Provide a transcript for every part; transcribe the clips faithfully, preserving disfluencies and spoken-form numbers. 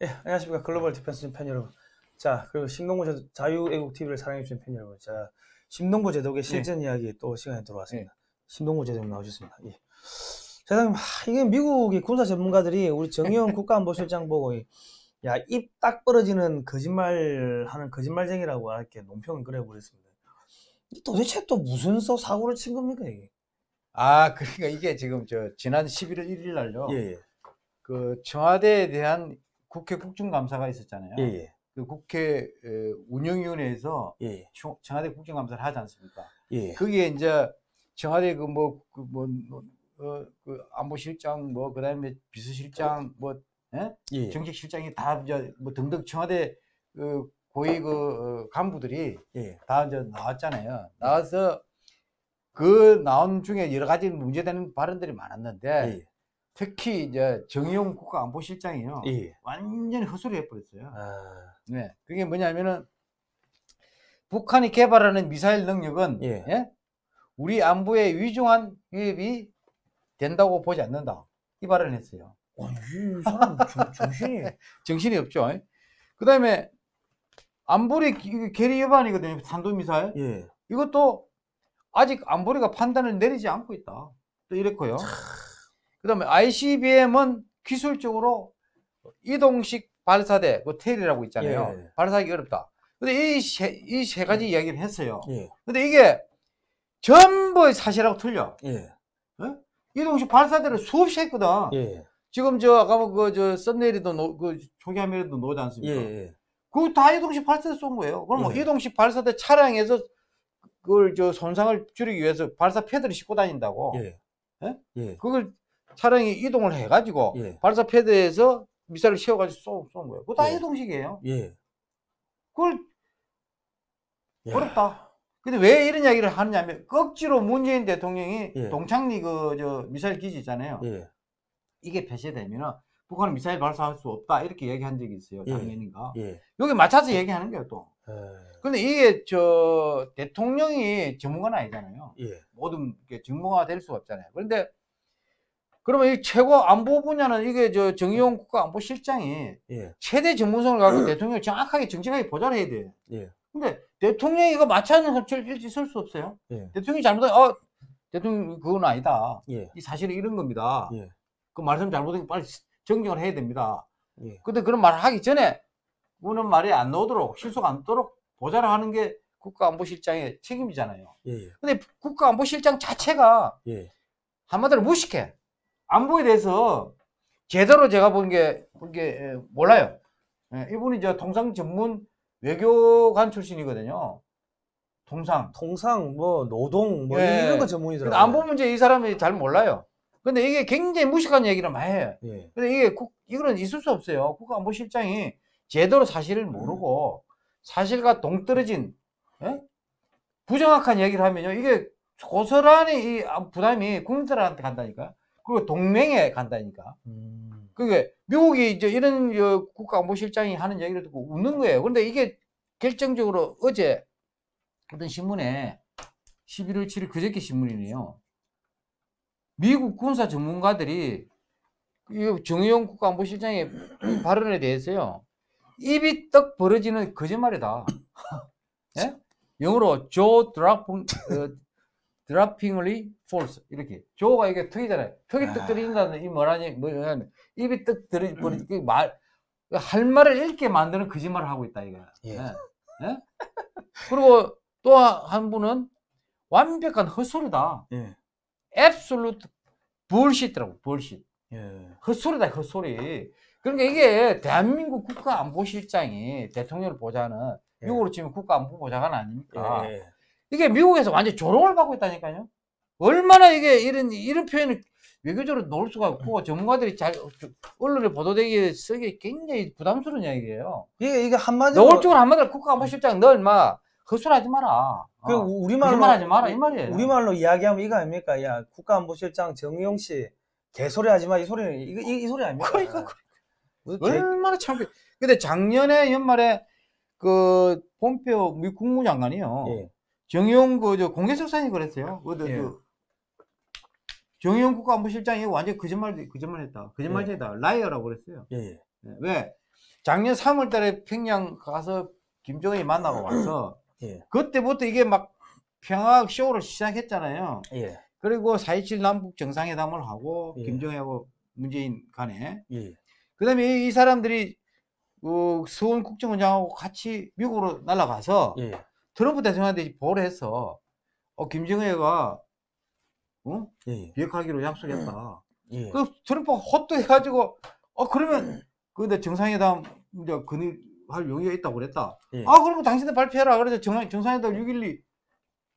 예, 안녕하십니까. 글로벌 디펜스 팬 여러분. 자, 그리고 신동보 자유애국 티비를 사랑해주신 팬 여러분. 자, 신동보 제독의 실전 예. 이야기 또 시간에 들어왔습니다. 예. 신동보 제독 나오셨습니다. 예. 세상에, 이게 미국의 군사 전문가들이 우리 정의용 국가안보실장 보고, 야, 입 딱 벌어지는 거짓말 하는 거짓말쟁이라고 이렇게 논평을 그려버렸습니다. 도대체 또 무슨 서 사고를 친 겁니까, 이게? 아, 그러니까 이게 지금 저, 지난 십일월 일일 날요. 예, 예. 그 청와대에 대한 국회 국정감사가 있었잖아요. 예, 예. 그 국회 운영위원회에서 예, 예. 청와대 국정감사를 하지 않습니까? 예. 거기에 이제 청와대 그 뭐, 그 뭐, 어, 그 안보실장 뭐 그다음에 비서실장 뭐 예? 예. 정책실장이 다 이제 뭐 등등 청와대 그 고위 그 간부들이 예. 다 이제 나왔잖아요. 나와서 그 나온 중에 여러 가지 문제되는 발언들이 많았는데 예. 특히 이제 정의용 국가안보실장이요 예. 완전히 허술이 해버렸어요. 아... 네, 그게 뭐냐면은 북한이 개발하는 미사일 능력은 예. 예? 우리 안보에 위중한 위협이 된다고 보지 않는다. 이 발언을 했어요. 아니, 이 사람 정신이 정신이 없죠. 그 다음에 안보리 계리 협안이거든요. 탄도미사일. 예. 이것도 아직 안보리가 판단을 내리지 않고 있다. 또 이랬고요. 차... 그 다음에 아이씨비엠은 기술적으로 이동식 발사대, 그 테일이라고 있잖아요. 예. 발사하기 어렵다. 근데 이 세, 이 세 가지 예. 이야기를 했어요. 예. 근데 이게 전부 사실하고 틀려. 예. 어? 이동식 발사대를 수없이 했거든. 예. 지금 저 아까 그저 썸네일에도 그 초기화면에도 놓지 않습니까? 예. 그거 다 이동식 발사대 쏜 거예요. 그럼 뭐 예. 이동식 발사대 차량에서 그걸 저 손상을 줄이기 위해서 발사 패드를 싣고 다닌다고. 예. 예? 예. 그걸 차량이 이동을 해가지고 예. 발사 패드에서 미사일을 씌워가지고 쏜 거예요. 그거 다 예. 이동식이에요. 예. 그걸 야. 어렵다. 근데 왜 이런 이야기를 하느냐면 억지로 문재인 대통령이 예. 동창리 그 저 미사일 기지 있잖아요. 예. 이게 폐쇄되면은 북한은 미사일 발사할 수 없다 이렇게 얘기한 적이 있어요. 작년인가. 예. 예. 여기 맞춰서 얘기하는 거예요 또. 예. 근데 이게 저 대통령이 전문가는 아니잖아요. 예. 모든 게 전문가가 될 수가 없잖아요. 그런데 그러면 이 최고 안보 분야는 이게 저 정의용 국가안보실장이 예. 최대 전문성을 갖고 대통령을 정확하게 정직하게 보좌를 해야 돼요. 예. 근데 대통령이 이거 마찬가지 설치를 일찍 쓸 수 없어요. 예. 대통령이 잘못하면, 어, 대통령 그건 아니다. 예. 이 사실은 이런 겁니다. 예. 그 말씀 잘못하면 빨리 정정을 해야 됩니다. 예. 근데 그런 말을 하기 전에, 그거는 말이 안 나오도록, 실수가 안 나오도록 보좌를 하는 게 국가안보실장의 책임이잖아요. 예예. 근데 국가안보실장 자체가 예. 한마디로 무식해. 안보에 대해서 제대로 제가 본 게, 본 게 몰라요. 예. 이분이 이제 통상 전문 외교관 출신이거든요. 통상. 통상, 뭐, 노동, 뭐, 예. 이런 거 전문이더라고요. 안보 문제 이 사람이 잘 몰라요. 근데 이게 굉장히 무식한 얘기를 많이 해요. 예. 근데 이게, 국, 이거는 있을 수 없어요. 국가안보실장이 제대로 사실을 모르고, 음. 사실과 동떨어진, 예? 부정확한 얘기를 하면요. 이게 고스란히 이 부담이 국민들한테 간다니까. 그리고 동맹에 간다니까. 음. 그게 미국이 이제 이런 국가안보실장이 하는 얘기를 듣고 웃는 거예요. 그런데 이게 결정적으로 어제 어떤 신문에 십일월 칠일 그저께 신문이네요. 미국 군사 전문가들이 정의용 국가안보실장의 발언에 대해서요. 입이 떡 벌어지는 거짓말이다. 예? 영어로 jaw droppingly false 이렇게 조가 이게 턱이잖아요. 턱이 아... 떡 들어진다는 이 뭐라니 뭐냐면 입이 떡 들어버린 음. 말할 말을 잃게 만드는 거짓말을 하고 있다 이거야. 예. 예? 예? 그리고 또 한 분은 완벽한 헛소리다. 예. absolute bullshit라고 bullshit. 예. 헛소리다 헛소리. 그러니까 이게 대한민국 국가안보실장이 대통령을 보좌하는 예. 미국으로 치면 국가안보보좌관 아닙니까? 예. 이게 미국에서 완전 조롱을 받고 있다니까요. 얼마나 이게 이런 이런 표현을 외교적으로 놓을 수가 없고 전문가들이 잘 언론에 보도되기에 쓰기 굉장히 부담스러운 이야기예요. 이게 이게 한마디로 놓을 쪽은 한마디로 국가안보실장 너 인마 허술하지 마라. 그 어, 우리말로 하지 마라 이 말이에요. 우리말로 이야기하면 이거 아닙니까? 야 국가안보실장 정의용 씨 개소리 하지 마 이 소리는 이거 이, 이 소리 아닙니까? 그러니까, 그러니까. 개... 얼마나 참. 근데 작년에 연말에 그 폼페오 미 국무장관이요. 예. 정의용 그 저 공개석상이 그랬어요. 그, 예. 그, 정의용 국가안보실장이 완전 거짓말, 거짓말했다. 거짓말쟁이다. 예. 라이어라고 그랬어요. 예. 예. 왜? 작년 삼월 달에 평양 가서 김정은이 만나고 와서 예. 그때부터 이게 막 평화 쇼를 시작했잖아요. 예. 그리고 사일칠 남북 정상회담을 하고 예. 김정은하고 문재인 간에. 예. 그다음에 이 사람들이 어, 수원 국정원장하고 같이 미국으로 날아가서 예. 트럼프 대통령한테 보를 해서 어, 김정은이가 어? 예. 비핵화하기로 약속했다. 예. 그 트럼프가 헛도해가지고 어 그러면 근데 정상회담 이제 그늘 할 용의가 있다고 그랬다. 예. 아 그러면 당신들 발표해라. 그래서 정, 정상회담 육 일이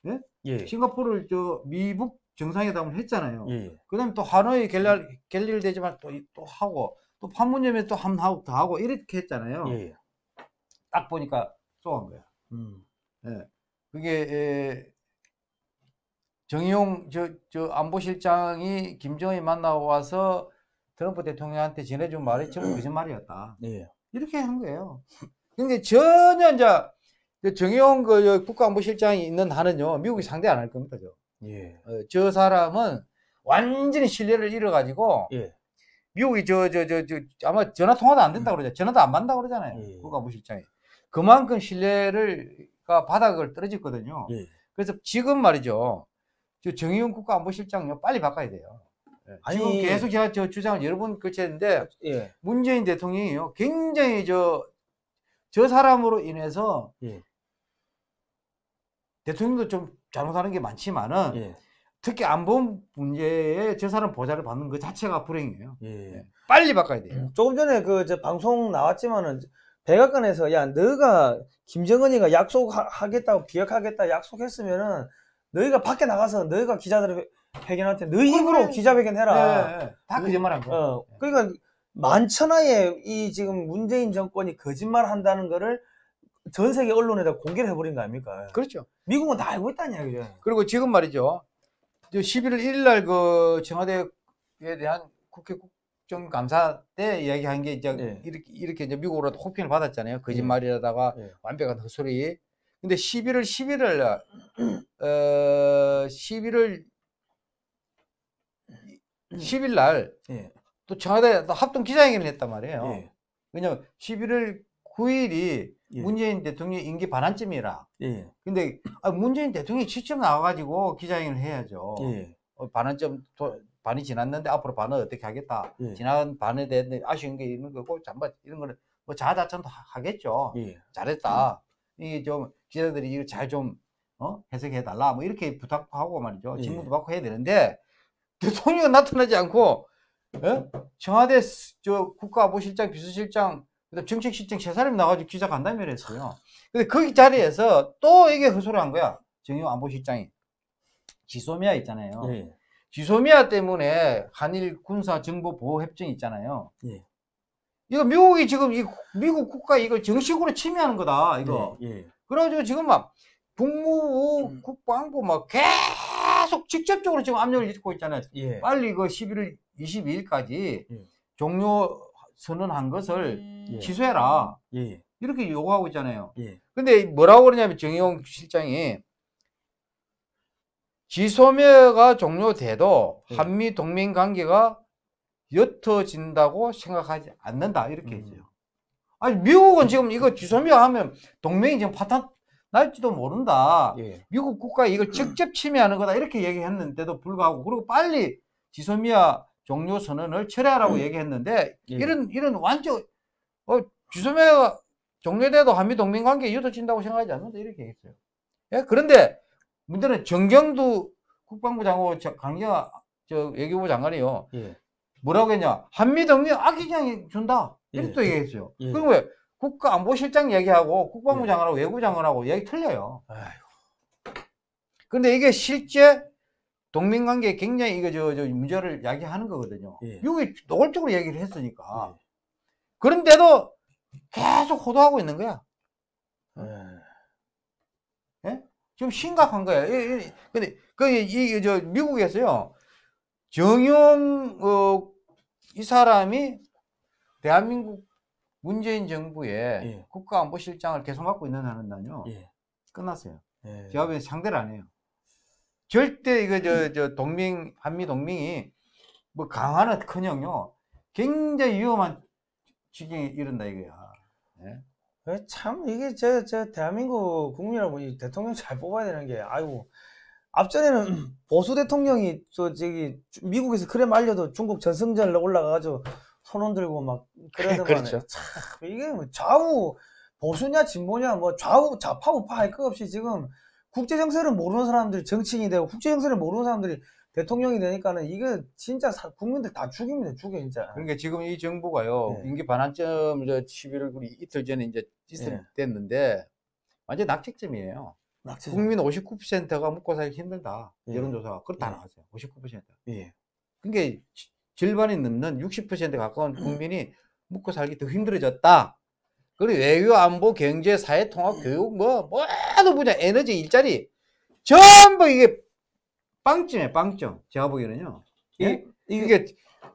네? 예. 싱가포르 저 미북 정상회담을 했잖아요. 예. 그다음에 또 하노이 갤럴 갤릴 대지만 또 또 하고 또 판문점에 또 한 하고 다 하고 이렇게 했잖아요. 예. 딱 보니까 쏘한 거야. 음. 예. 그게 에, 정의용 저 저 안보실장이 김정은이 만나고 와서 트럼프 대통령한테 전해준 말이 전부 거짓말이었다. 예. 이렇게 한 거예요. 근데 전혀 이제 정의용 그 국가안보실장이 있는 한은요 미국이 상대 안 할 겁니다. 저. 예. 어, 저 사람은 완전히 신뢰를 잃어가지고 예. 미국이 저 저 저 저 아마 전화 통화도 안 된다 그러죠. 전화도 안 받는다 그러잖아요. 예. 국가안보실장이 그만큼 신뢰를가 바닥을 떨어졌거든요. 예. 그래서 지금 말이죠. 저 정의용 국가안보실장요 빨리 바꿔야 돼요. 아니, 지금 계속 제가 저 주장을 여러 번 거쳤는데 예. 문재인 대통령이요 굉장히 저 저 사람으로 인해서 예. 대통령도 좀 잘못하는 게 많지만은 예. 특히 안보 문제에 저 사람 보좌를 받는 그 자체가 불행이에요. 예. 빨리 바꿔야 돼요. 음, 조금 전에 그 저 방송 나왔지만은 백악관에서 야 너가 김정은이가 약속하겠다고 비핵화하겠다 약속했으면은 너희가 밖에 나가서 너희가 기자들을 회견할 때 너희 힘으로 기자회견해라. 네, 다 거짓말한 거야. 어, 그러니까 만천하에 이 지금 문재인 정권이 거짓말한다는 거를 전 세계 언론에다 공개를 해버린 거 아닙니까? 그렇죠. 미국은 다 알고 있다는 이야기죠. 그리고 지금 말이죠. 십일월 일일 날 그 청와대에 대한 국회 국정감사 때 이야기한 게 이제 네. 이렇게, 이렇게 이제 미국으로 혹평을 받았잖아요. 거짓말이라다가 네. 완벽한 헛소리. 근데 십일월 십일일 날 어, 십일월 십일 날, 예. 또 청와대 합동 기자회견을 했단 말이에요. 예. 왜냐면 십일월 구일이 예. 문재인 대통령 임기 반환쯤이라. 예. 근데 문재인 대통령이 직접 나와가지고 기자회견을 해야죠. 예. 반환점, 반이 지났는데 앞으로 반을 어떻게 하겠다. 예. 지난 반에 대한 아쉬운 게 있는 거고, 잠깐 이런 거는 뭐 자아자찬도 하겠죠. 예. 잘했다. 음. 이게 좀 기자들이 이걸 잘 좀 어? 해석해달라. 뭐 이렇게 부탁하고 말이죠. 질문도 예. 받고 해야 되는데, 대통령은 나타나지 않고 예? 청와대 저 국가안보실장, 비서실장, 그다음 정책실장 세 사람이 나와가지고 기자 간담회를 했어요. 근데 그 자리에서 또 이게 허술한 거야. 정의용 안보실장이 지소미아 있잖아요. 예. 지소미아 때문에 한일 군사 정보 보호 협정 있잖아요. 예. 이거 미국이 지금 이 미국 국가 이걸 정식으로 침해하는 거다. 이거. 예. 예. 그래가지고 지금 막 국무부, 음. 국방부 막 개. 계속 직접적으로 지금 압력을 짓고 있잖아요. 예. 빨리 그 십일월 이십이일까지 예. 종료 선언한 것을 예. 취소해라. 예. 이렇게 요구하고 있잖아요. 예. 근데 뭐라고 그러냐면 정의용 실장이 지소미아가 종료돼도 예. 한미 동맹 관계가 옅어진다고 생각하지 않는다. 이렇게 음. 했어요. 아니, 미국은 지금 이거 지소미아 하면 동맹이 지금 파탄 날지도 모른다. 예. 미국 국가에 이걸 직접 침해하는 거다. 이렇게 얘기했는데도 불구하고, 그리고 빨리 지소미아 종료 선언을 철회하라고 음. 얘기했는데, 예. 이런, 이런 완전, 어, 지소미아가 종료돼도 한미동맹 관계에 이어진다고 생각하지 않는다. 이렇게 얘기했어요. 예? 그런데 문제는 정경두 국방부 장관, 강경화 저 외교부 장관이요. 예. 뭐라고 했냐. 한미동맹 아기장이 준다. 이렇게 예. 또 얘기했어요. 예. 그럼 왜? 국가안보실장 얘기하고 국방부 장관하고 예. 외교부 장관하고 얘기 틀려요. 아이고. 근데 이게 실제 동맹관계에 굉장히 이거 저, 저 문제를 야기하는 거거든요. 예. 미국이 노골적으로 얘기를 했으니까. 예. 그런데도 계속 호도하고 있는 거야. 예. 예? 좀 심각한 거야. 예, 예. 근데 그, 이, 이, 저, 미국에서요. 정용, 어, 이 사람이 대한민국 문재인 정부의 예. 국가안보실장을 계속 맡고 있는 하는 날요. 예. 끝났어요. 예. 제가 보기엔 상대를 안 해요. 절대 이거 저, 저 동맹 한미 동맹이 뭐 강화는 커녕요. 굉장히 위험한 지경이 이른다 이거야. 네? 참 이게 제, 제 대한민국 국민이라고 대통령 잘 뽑아야 되는 게, 아이고 앞전에는 보수 대통령이 저 저기 미국에서 그래 말려도 중국 전승절로 올라가가지고 손흔 들고 막 그러더만. 그렇죠. 참 이게 뭐 좌우 보수냐 진보냐 뭐 좌우 좌파 우파 할 것 없이 지금 국제 정세를 모르는 사람들이 정치인이 되고 국제 정세를 모르는 사람들이 대통령이 되니까는 이게 진짜 사, 국민들 다 죽입니다. 죽여 진짜. 그러니까 지금 이 정부가요. 네. 임기 반환점 저 십일월 이틀 전에 이제 됐는데 네. 완전 낙책점이에요. 낙체점. 국민 오십구 퍼센트가 먹고 살기 힘들다. 예. 여론조사가 그렇다 예. 나왔어요. 오십구 퍼센트. 예. 그러니까 절반이 넘는 육십 퍼센트 가까운 국민이 먹고 살기 더 힘들어졌다. 그리고 외교, 안보, 경제, 사회, 통합, 교육, 뭐, 모든 분야, 에너지, 일자리. 전부 이게 빵점이에요, 빵점. 제가 보기에는요. 예? 이게,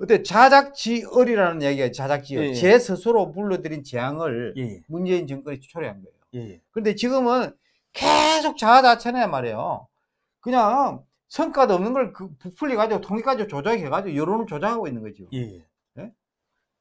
어때, 자작지얼이라는 얘기가 자작지얼. 예. 제 스스로 불러들인 재앙을 예. 문재인 정권이 초래한 거예요. 예. 그런데 지금은 계속 자아자찬해야 말이에요. 그냥 성과도 없는 걸 그 부풀려 가지고 통계까지 조작해 가지고 여론을 조작하고 있는 거죠. 예. 네?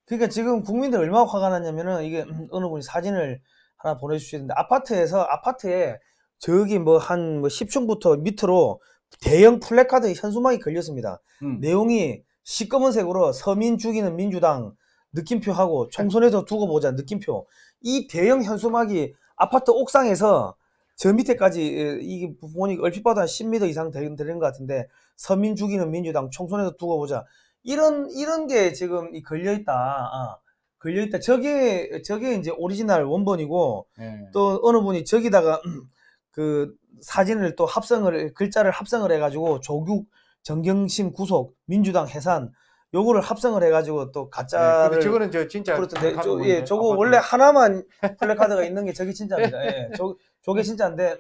그러니까 지금 국민들 얼마나 화가 났냐면은 이게 어느 분이 사진을 하나 보내주시는데 아파트에서 아파트에 저기 뭐 한 뭐 십 층부터 밑으로 대형 플래카드 현수막이 걸렸습니다. 음. 내용이 시꺼먼색으로 서민 죽이는 민주당 느낌표하고 총선에서 두고 보자 느낌표. 이 대형 현수막이 아파트 옥상에서 저 밑에까지, 이게 보니까 얼핏 봐도 한 십 미터 이상 되는 것 같은데, 서민 죽이는 민주당, 총선에서 두고 보자. 이런, 이런 게 지금 걸려있다. 아, 걸려있다. 저게, 저게 이제 오리지널 원본이고, 네. 또 어느 분이 저기다가 그 사진을 또 합성을, 글자를 합성을 해가지고, 조국, 정경심 구속, 민주당 해산, 요거를 합성을 해가지고 또 가짜를. 네, 저거는 저 진짜. 그렇던데, 저, 예, 저거 아파트. 원래 하나만 플래카드가 있는 게 저게 진짜입니다. 예, 저, 저게 진짜인데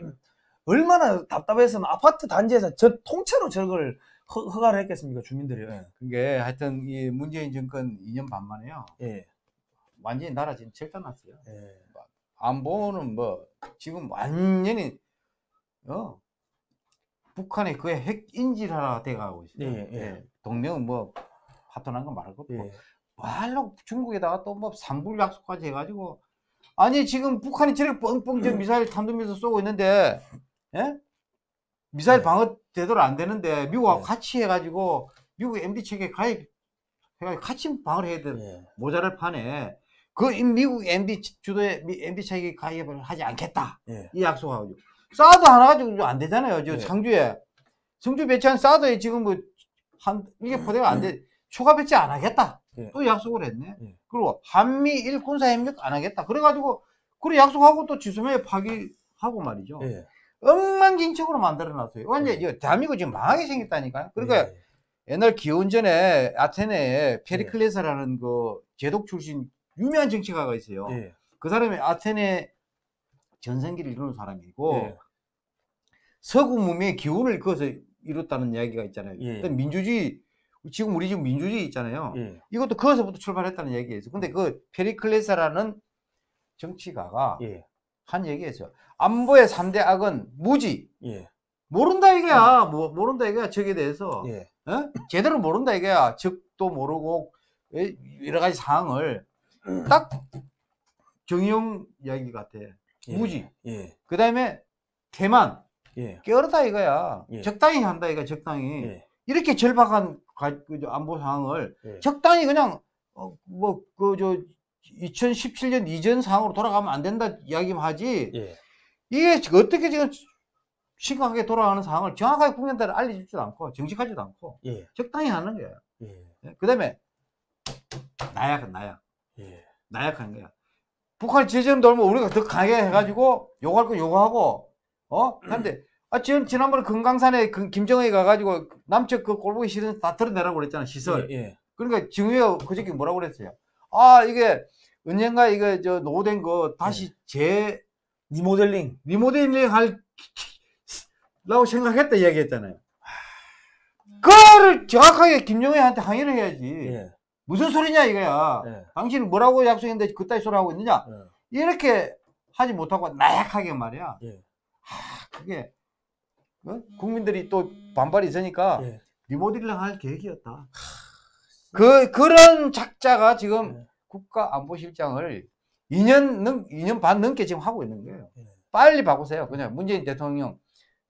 얼마나 답답했으면 아파트 단지에서 저 통째로 저걸 허, 허가를 했겠습니까 주민들이. 네. 그게 하여튼 이 문재인 정권 이 년 반 만에요. 예. 완전히 나라 지금 절단났어요. 예. 안보는 뭐 지금 완전히 어 북한의 그의 핵 인질하라 돼가고 있어요. 예, 예. 예. 동맹은 뭐 파토난 건 말할 것도 없고. 예. 말로 중국에다가 또 뭐 삼불 약속까지 해가지고. 아니 지금 북한이 저렇게 뻥뻥 저 미사일 탄도미사일 쏘고 있는데 예? 미사일 네. 방어 제대로 안 되는데 미국하고 네. 같이 해가지고 미국 엠디 체계 가입 해가지고 같이 방어를 해야 되는 네. 모자랄 판에 그 미국 엠디 주도에 엠디 체계 가입을 하지 않겠다 네. 이 약속하고 사드 하나 가지고 안 되잖아요. 지금 네. 상주에 성주 배치한 사드에 지금 뭐 한 이게 포대가 안 돼 추가 배치 안 하겠다. 예. 또 약속을 했네. 예. 그리고 한미일 군사협력 안 하겠다. 그래가지고 그래 약속하고 또 지소미아 파기하고 말이죠. 예. 엉망진창으로 만들어놨어요. 완전 예. 대한민국 지금 망하게 생겼다니까요. 그러니까 예. 옛날 기원전에 아테네에 페리클레스라는 예. 그 제독 출신 유명한 정치가가 있어요. 예. 그 사람이 아테네 전성기를 이루는 사람이고 예. 서구 문명의 기운을 거기서 이뤘다는 이야기가 있잖아요. 예. 그러니까 민주주의 지금 우리 지금 민주주의 있잖아요. 예. 이것도 거기서부터 출발했다는 얘기에서. 근데 그 페리클레스라는 정치가가 예. 한 얘기에서 안보의 삼대 악은 무지. 예. 모른다 이거야. 예. 뭐, 모른다 이거야. 적에 대해서. 예. 어? 제대로 모른다 이거야. 적도 모르고 여러 가지 상황을 딱 정의용 이야기 같아. 예. 무지. 예. 그 다음에 태만. 예. 게으르다 이거야. 예. 적당히 한다 이거야. 적당히. 예. 이렇게 절박한 안보 상황을 예. 적당히 그냥 어, 뭐 그 저 이천십칠 년 이전 상황으로 돌아가면 안 된다 이야기만 하지 예. 이게 어떻게 지금 심각하게 돌아가는 상황을 정확하게 국민들한테 알려주지도 않고 정직하지도 않고 예. 적당히 하는 거예요. 예. 그 다음에 나약은 나약 예. 나약한 거야. 북한이 제재를 돌면 우리가 더 강하게 해가지고 요구할 거 요구하고 어? 근데 아, 지금, 지난번에 금강산에 그 김정은이 가가지고 남측 그 꼴보기 싫은 다 털어내라고 그랬잖아, 시설. 예, 예. 그러니까 정의가 그저께 뭐라고 그랬어요? 아, 이게 언젠가 이거 저 노후된 거 다시 예. 재. 리모델링. 리모델링 할, 라고 생각했다 이야기 했잖아요. 하... 그거를 정확하게 김정은이한테 항의를 해야지. 예. 무슨 소리냐 이거야. 예. 당신이 뭐라고 약속했는데 그따위 소리 하고 있느냐. 예. 이렇게 하지 못하고 나약하게 말이야. 예. 하, 그게. 어? 국민들이 또 반발이 있으니까 예. 리모델링 할 계획이었다. 하... 그 그런 작자가 지금 예. 국가안보실장을 이 년, 넘, 이 년 반 넘게 지금 하고 있는 거예요. 빨리 바꾸세요. 그냥 문재인 대통령,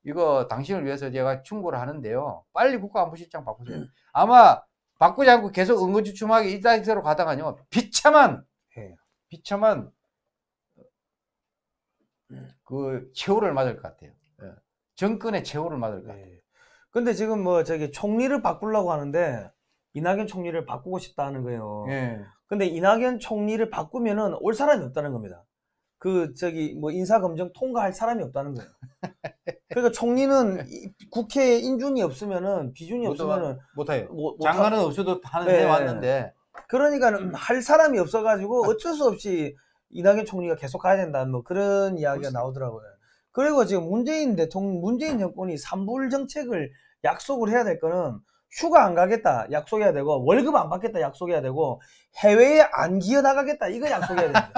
이거 당신을 위해서 제가 충고를 하는데요. 빨리 국가안보실장 바꾸세요. 아마 바꾸지 않고 계속 은근주춤하게 이 자리로 가다가요. 비참한, 비참한 그 최후를 맞을 것 같아요. 정권의 최후를 맞을 것 같아요. 근데 지금 뭐 저기 총리를 바꾸려고 하는데 이낙연 총리를 바꾸고 싶다는 거예요. 예. 근데 이낙연 총리를 바꾸면은 올 사람이 없다는 겁니다. 그 저기 뭐 인사검증 통과할 사람이 없다는 거예요. 그러니까 총리는 국회에 인준이 없으면은 비준이 없으면은 못해요. 못, 못 장관은 하... 없어도 하는데 예. 왔는데. 그러니까는 할 사람이 없어가지고 어쩔 수 없이 이낙연 총리가 계속 가야 된다. 뭐 그런 이야기가 나오더라고요. 그리고 지금 문재인 대통령, 문재인 정권이 삼불 정책을 약속을 해야 될 거는 휴가 안 가겠다 약속해야 되고 월급 안 받겠다 약속해야 되고 해외에 안 기어 나가겠다 이거 약속해야 됩니다.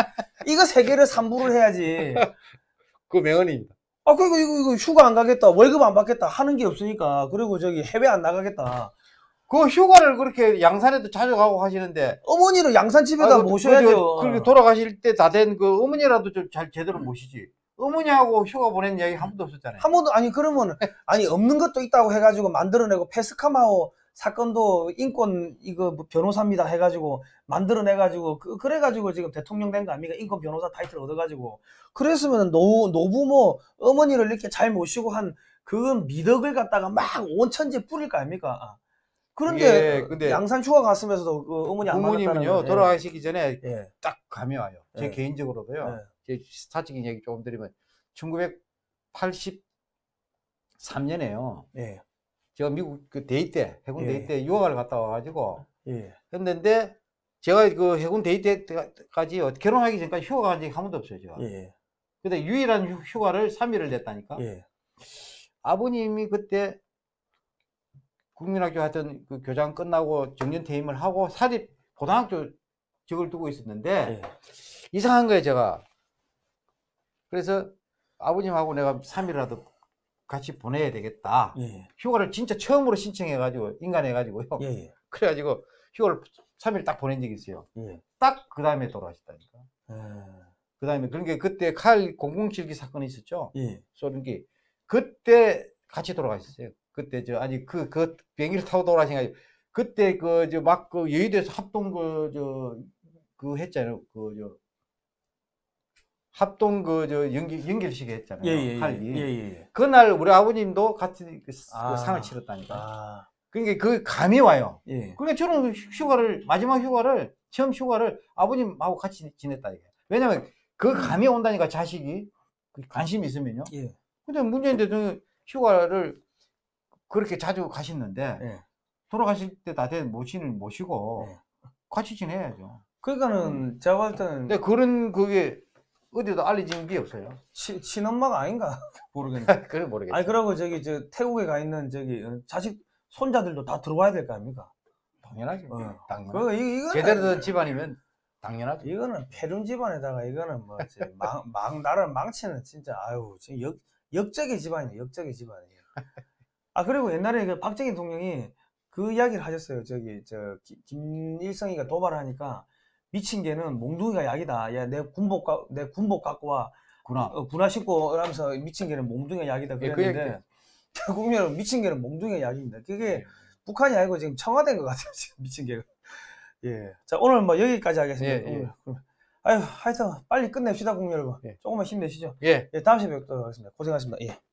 이거 세 개를 삼부를 해야지. 그거 명언입니다. 아 그리고 이거, 이거 휴가 안 가겠다 월급 안 받겠다 하는 게 없으니까 그리고 저기 해외 안 나가겠다. 그 휴가를 그렇게 양산에도 찾아가고 하시는데 어머니를 양산 집에다 아, 모셔야죠. 그렇게 돌아가실 때 다 된 그 어머니라도 좀 잘 제대로 모시지. 어머니하고 휴가 보낸 이야기 한 번도 없었잖아요. 한 번도, 아니, 그러면, 아니, 없는 것도 있다고 해가지고 만들어내고, 페스카마오 사건도 인권, 이거, 뭐 변호사입니다 해가지고, 만들어내가지고, 그, 그래가지고 지금 대통령 된 거 아닙니까? 인권 변호사 타이틀 얻어가지고. 그랬으면 노, 노부모, 어머니를 이렇게 잘 모시고 한, 그 미덕을 갖다가 막 온천지에 뿌릴 거 아닙니까? 그런데, 예, 근데 양산 휴가 갔으면서도 그 어머니 안 만났다는 부모님은요, 돌아가시기 전에 예. 딱 감이 와요. 제 예. 개인적으로도요. 예. 사적인 얘기 조금 드리면 천구백팔십삼 년에요. 예. 제가 미국 그 대위 때 해군 예. 대위 때 유학을 갔다 와가지고 예. 했는데 제가 그 해군 대위 때까지 결혼하기 전까지 휴가 간 적이 한 번도 없어요. 제가. 예. 근데 유일한 휴가를 삼 일을 냈다니까. 예. 아버님이 그때 국민학교 하던 그 교장 끝나고 정년퇴임을 하고 사립 고등학교 적을 두고 있었는데 예. 이상한 거예요 제가. 그래서 아버님하고 내가 삼 일이라도 같이 보내야 되겠다. 예. 휴가를 진짜 처음으로 신청해가지고, 인간해가지고요. 예예. 그래가지고 휴가를 삼 일 딱 보낸 적이 있어요. 예. 딱 그 다음에 돌아가셨다니까. 아... 그 다음에, 그러니까 그때 칼 공공칠기 사건이 있었죠. 예. 쏘는게 그때 같이 돌아가셨어요. 그때 저, 아니, 그, 그 비행기를 타고 돌아가신 거 그때 그, 저, 막 그 여의도에서 합동 그, 저, 그 했잖아요. 그, 저, 합동 그 저 연기 연결식 했잖아요. 예, 예, 칼이. 예, 예. 그날 우리 아버님도 같이 그 아, 상을 치렀다니까. 아. 그러니까 그 감이 와요. 예. 그러니까 저는 휴가를 마지막 휴가를 처음 휴가를 아버님하고 같이 지냈다 이게. 왜냐면 그 감이 온다니까 자식이 관심이 있으면요. 예. 근데 문재인 대통령 휴가를 그렇게 자주 가셨는데 예. 돌아가실 때 다들 모친을 모시고 예. 같이 지내야죠. 그러니까는 제가 볼 때는. 근데 그런 그게 어디도 알려진 게 없어요. 치, 친엄마가 아닌가? 모르겠네. 그래, 모르겠네. 아니, 그러고 저기, 저, 태국에 가 있는 저기, 자식, 손자들도 다 들어와야 될 거 아닙니까? 당연하죠. 어. 당연하죠. 이거는, 제대로 된 집안이면 당연하죠. 이거는 폐륜 집안에다가 이거는 뭐, 망, 망, 나라를 망치는 진짜, 아유, 지금 역, 역적의 집안이에요. 역적의 집안이에요. 아, 그리고 옛날에 그 박정희 대통령이 그 이야기를 하셨어요. 저기, 저, 기, 김일성이가 도발하니까 미친 개는 몽둥이가 약이다. 야, 내 군복, 가, 내 군복 갖고 와. 군화. 어, 군화 신고 하면서 미친 개는 몽둥이가 약이다. 그랬는데. 결국 예, 그 미친 개는 몽둥이가 약입니다. 그게 예. 북한이 아니고 지금 청와대인 것 같아요. 지금 미친 개가. 예. 자, 오늘 뭐 여기까지 하겠습니다. 예, 예. 아유, 하여튼 빨리 끝냅시다, 국민 여러분. 예. 조금만 힘내시죠. 예. 예, 다음 시간에 뵙도록 하겠습니다. 고생하셨습니다. 예.